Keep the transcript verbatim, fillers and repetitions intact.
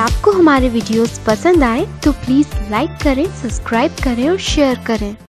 आपको हमारे वीडियोस पसंद आए तो प्लीज़ लाइक करें, सब्सक्राइब करें और शेयर करें।